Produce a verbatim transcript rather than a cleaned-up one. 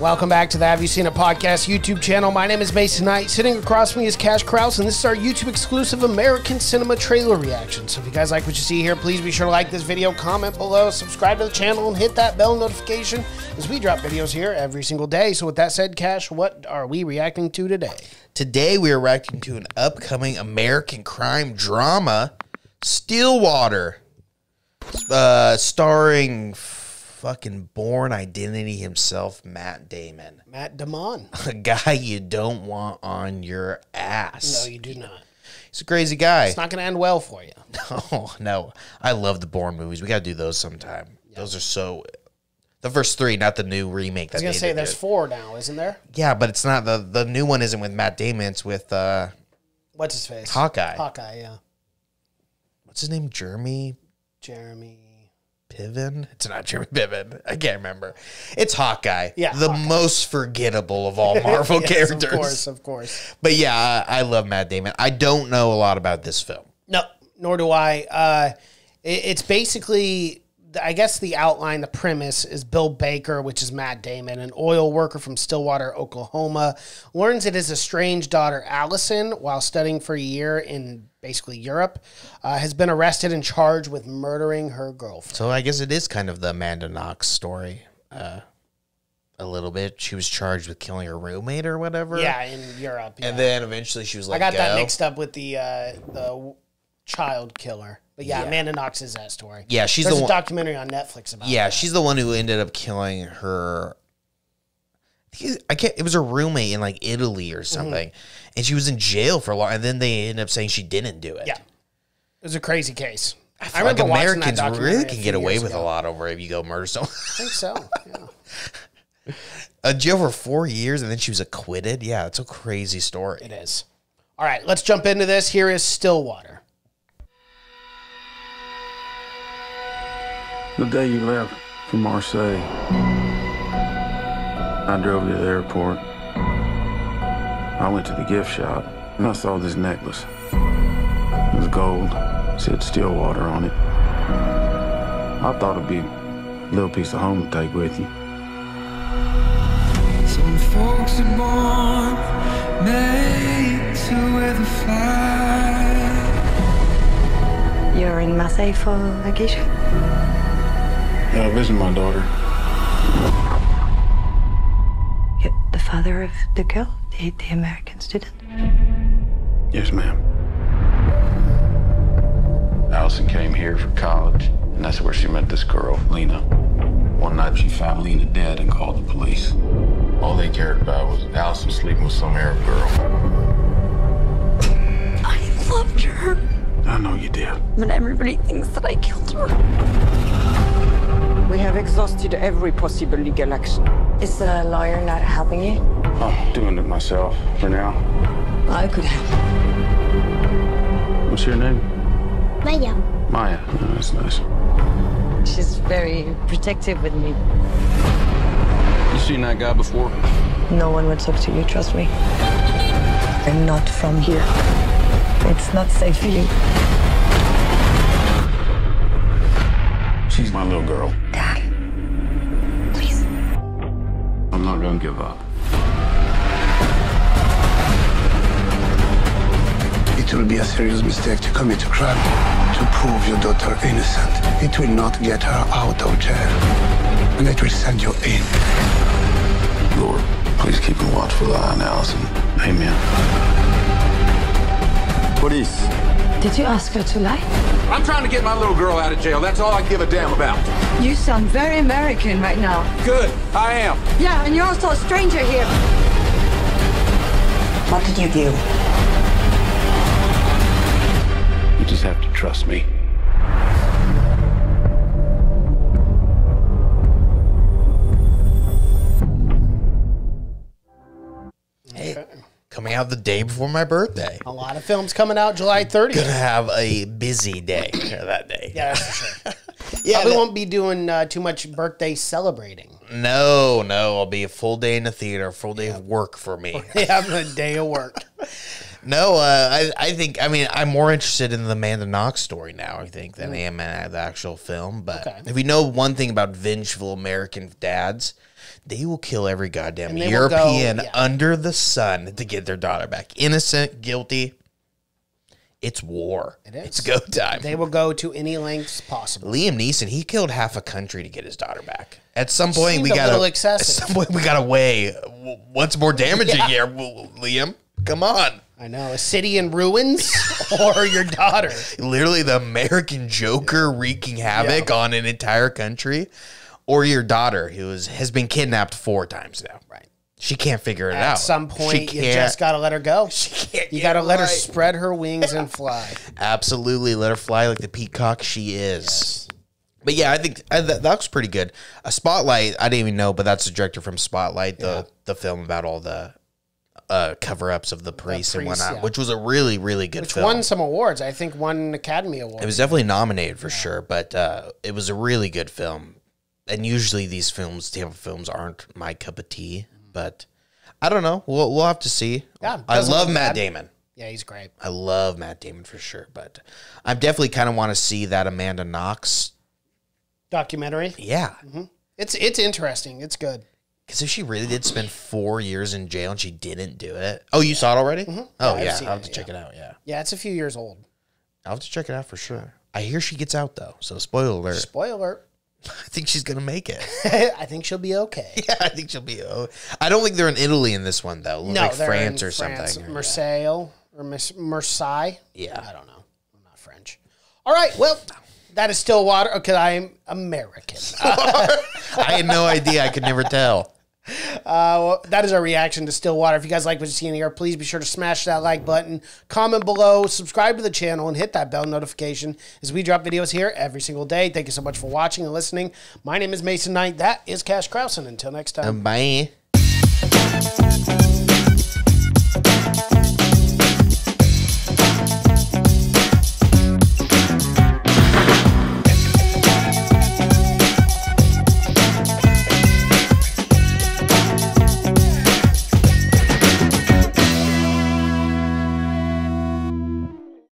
Welcome back to the Have You Seen It Podcast YouTube channel. My name is Mason Knight. Sitting across from me is Cash Krause, and this is our YouTube exclusive American Cinema Trailer Reaction. So if you guys like what you see here, please be sure to like this video, comment below, subscribe to the channel, and hit that bell notification as we drop videos here every single day. So with that said, Cash, what are we reacting to today? Today we are reacting to an upcoming American crime drama, Stillwater, uh, starring fucking Bourne Identity himself, Matt Damon. Matt Damon. A guy you don't want on your ass. No, you do not. He's a crazy guy. It's not going to end well for you. No, no. I love the Bourne movies. We got to do those sometime. Yep. Those are so... The first three, not the new remake. That I was going to say, there's four now, isn't there? Yeah, but it's not... The, the new one isn't with Matt Damon. It's with... Uh, What's his face? Hawkeye. Hawkeye, yeah. What's his name? Jeremy? Jeremy... Piven? It's not Jeremy Piven. I can't remember. It's Hawkeye. Yeah, the Hawkeye. Most forgettable of all Marvel yes, characters. Of course, of course. But yeah, I, I love Matt Damon. I don't know a lot about this film. No, nor do I. Uh, it, it's basically, I guess the outline, the premise is Bill Baker, which is Matt Damon, an oil worker from Stillwater, Oklahoma, learns it is a strange daughter, Allison, while studying for a year in basically Europe, uh, has been arrested and charged with murdering her girlfriend. So I guess it is kind of the Amanda Knox story, uh, a little bit. She was charged with killing her roommate or whatever. Yeah, in Europe. Yeah. And then eventually she was let go. I got that mixed up with the uh, the child killer. But yeah, yeah, Amanda Knox is that story. Yeah, she's There's the one. There's a documentary on Netflix about. Yeah, that. She's the one who ended up killing her. I can't. It was her roommate in like Italy or something, mm-hmm. and she was in jail for a long. And then they ended up saying she didn't do it. Yeah, it was a crazy case. I, feel I remember like Americans really can get away with ago. a lot over if you go murder someone. I think so. Yeah. A jail for four years and then she was acquitted. Yeah, it's a crazy story. It is. All right, let's jump into this. Here is Stillwater. The day you left for Marseille. I drove to the airport. I went to the gift shop, and I saw this necklace. It was gold. It said Stillwater on it. I thought it'd be a little piece of home to take with you. Some folks are born made to wear the flag. You're in Marseille for vacation? Yeah, I visit my daughter. Father of the girl, the, the American student? Yes, ma'am. Allison came here for college, and that's where she met this girl, Lena. One night she found Lena dead and called the police. All they cared about was Allison sleeping with some Arab girl. I loved her. I know you did. But everybody thinks that I killed her. We have exhausted every possible legal action. Is the lawyer not helping you? I'm doing it myself, for now. I could help. What's your name? Maya. Maya. Oh, that's nice. She's very protective with me. You seen that guy before? No one would talk to you, trust me. I'm not from here. It's not safe for you. She's my little girl. Dad. I'm not gonna give up. It will be a serious mistake to commit a crime to prove your daughter innocent. It will not get her out of jail, and it will send you in. Lord, please keep a watchful eye on Allison. Amen. Police. Did you ask her to lie? I'm trying to get my little girl out of jail. That's all I give a damn about. You sound very American right now. Good, I am. Yeah, and you're also a stranger here. What did you do? You just have to trust me. Coming out the day before my birthday. A lot of films coming out July thirtieth. Gonna have a busy day that day. Yeah, that's for sure. Yeah, probably that, won't be doing uh, too much birthday celebrating. No, no, I'll be a full day in the theater, a full day yeah. of work for me. Yeah, I'm a day of work. No, uh, I, I think, I mean, I'm more interested in the Amanda Knox story now, I think, than mm. I am in the actual film. But okay. If we know one thing about vengeful American dads, They will kill every goddamn European go, yeah. under the sun to get their daughter back. Innocent, guilty. It's war. It is. It's go time. They will go to any lengths possible. Liam Neeson, he killed half a country to get his daughter back. At some point, we got to. At some point, we got to weigh what's more damaging yeah. here, Liam. Come on. I know. A city in ruins or your daughter. Literally the American Joker wreaking havoc yeah. on an entire country or your daughter who is, has been kidnapped four times now. Right. She can't figure it At out. At some point, you just got to let her go. She can't you got to let right. her spread her wings and fly. Absolutely. Let her fly like the peacock she is. Yes. But yeah, I think I, that, that was pretty good. A Spotlight, I didn't even know, but that's the director from Spotlight, the, yeah. the film about all the... Uh, cover-ups of the priests, the priests and whatnot, yeah. which was a really, really good which film. Which won some awards. I think won an Academy Award. It was definitely nominated for yeah. sure, but uh, it was a really good film. And usually these films, Tampa films, aren't my cup of tea, but I don't know. We'll, we'll have to see. Yeah, I love Matt bad. Damon. Yeah, he's great. I love Matt Damon for sure, but I definitely kind of want to see that Amanda Knox documentary. Yeah. Mm-hmm. It's it's interesting. It's good. Because if she really did spend four years in jail and she didn't do it. Oh, you yeah. saw it already? Mm-hmm. Oh, yeah. yeah. I'll have to it, check yeah. it out, yeah. Yeah, it's a few years old. I'll have to check it out for sure. I hear she gets out, though, so spoiler alert. Spoiler alert. I think she's going to make it. I think she'll be okay. Yeah, I think she'll be okay. I don't think they're in Italy in this one, though. No, like they're France in or France, something. Marseille or Marseille. Yeah. I don't know. I'm not French. All right, well... That is Stillwater, because I'm American. I had no idea. I could never tell. Uh, well, that is our reaction to Stillwater. If you guys like what you see in here, please be sure to smash that like button, comment below, subscribe to the channel, and hit that bell notification as we drop videos here every single day. Thank you so much for watching and listening. My name is Mason Knight. That is Cash Krause. Until next time. Um, bye.